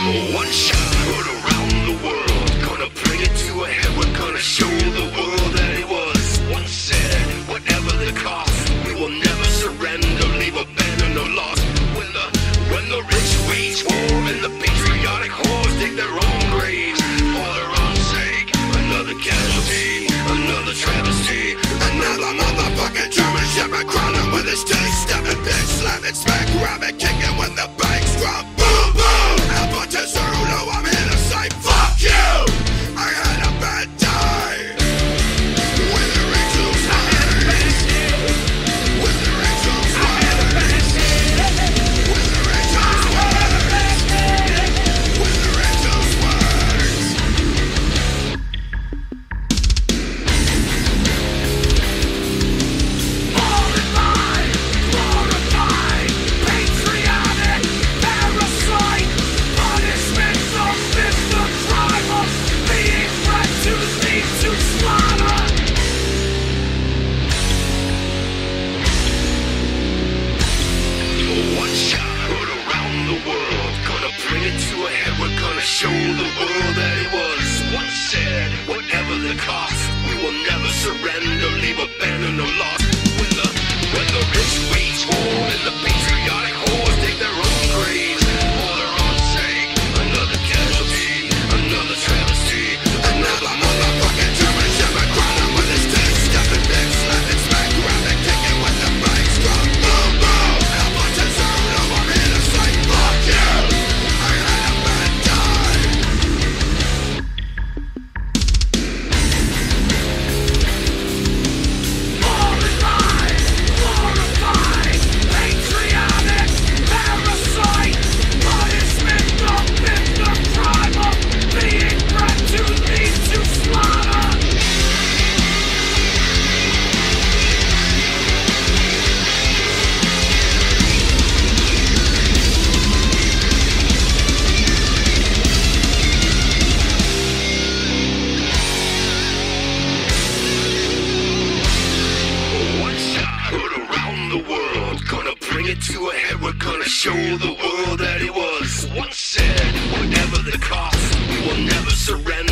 One shot, put around the world. Gonna bring it to a head. We're gonna show the world that it was once said. Whatever the cost, we will never surrender. Leave a banner no loss. When the rich wage war and the patriotic whores dig their own graves for their own sake. Another casualty, another travesty, another motherfucking German shepherd crawling with his teeth. Stabbing, bitch, slamming, smack, grabbing, kicking when the banks drop. Show the world that it was once said. Whatever the cost, we will never surrender. Leave a banner no loss. When the rich wage war and the patriotic whores take their own graves for their own sake. Another casualty, another travesty, another motherfucking German shepherd crawling with his dick. Stepping back, slapping, smack, grabbing, kicking with the bikes. Drop, boom, boom. Help us to serve. No, I'm in a sight. Fuck you. To a head, we're gonna show the world that it was once said. Whatever the cost, we will never surrender.